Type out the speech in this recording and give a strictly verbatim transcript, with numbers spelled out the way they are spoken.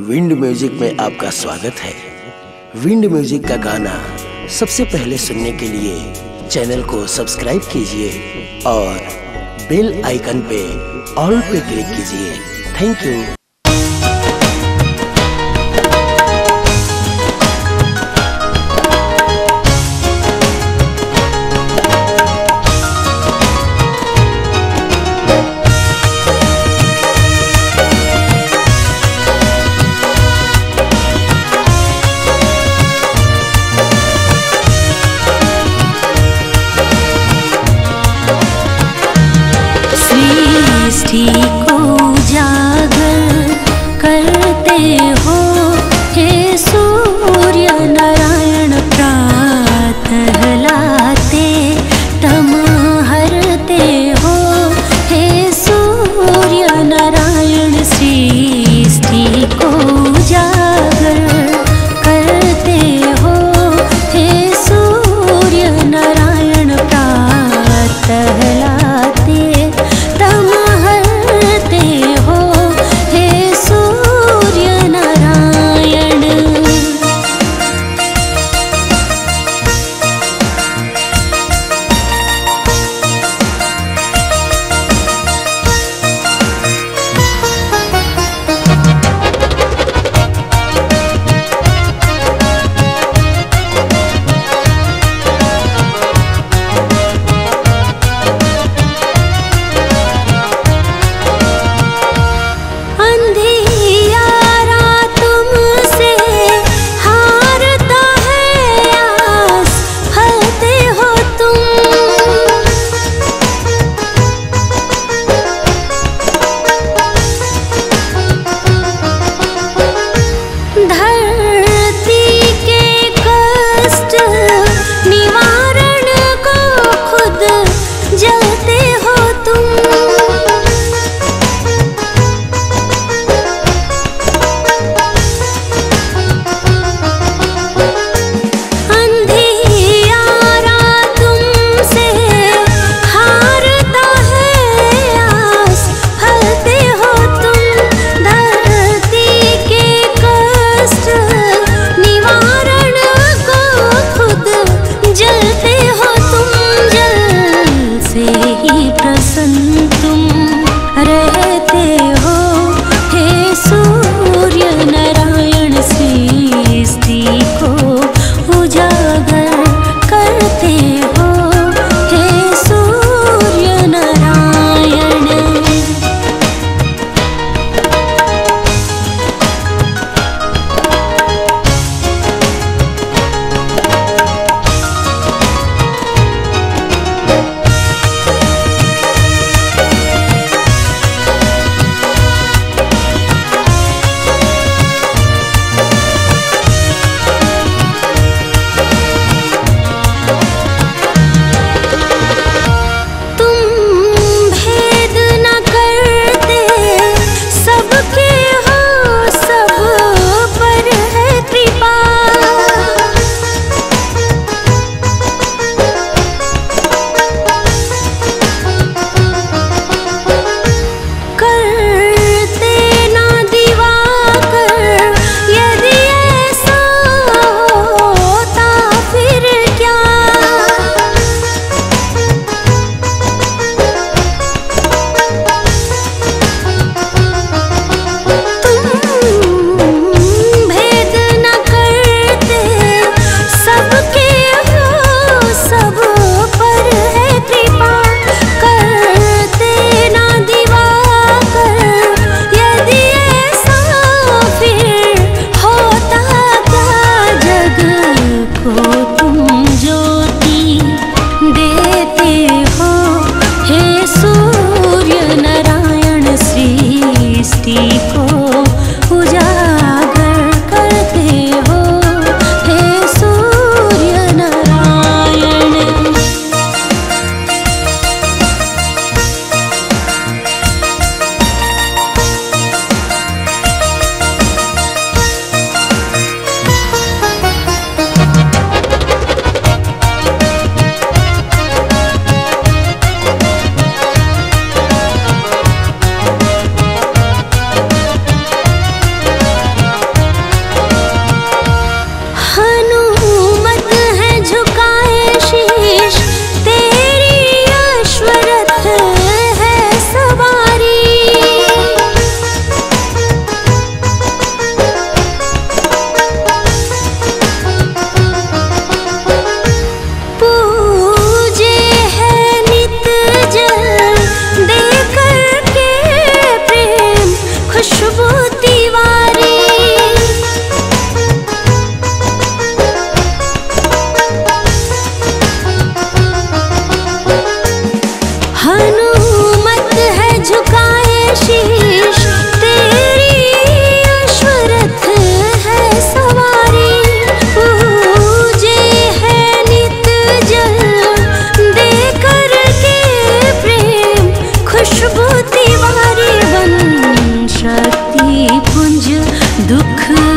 Wind music में आपका स्वागत है। विंड म्यूजिक का गाना सबसे पहले सुनने के लिए चैनल को सब्सक्राइब कीजिए और बेल आइकन पे ऑल पे क्लिक कीजिए। Thank you. सृष्टि को उजागर करते हो हे सूर्य नारायण, प्रात हलाते तम हरते हो हे सूर्य नारायण। सृष्टि को उजागर करते हो हे सूर्य नारायण, प्रात हलाते तम हरते हो हे सूर्य नारायण। दुख।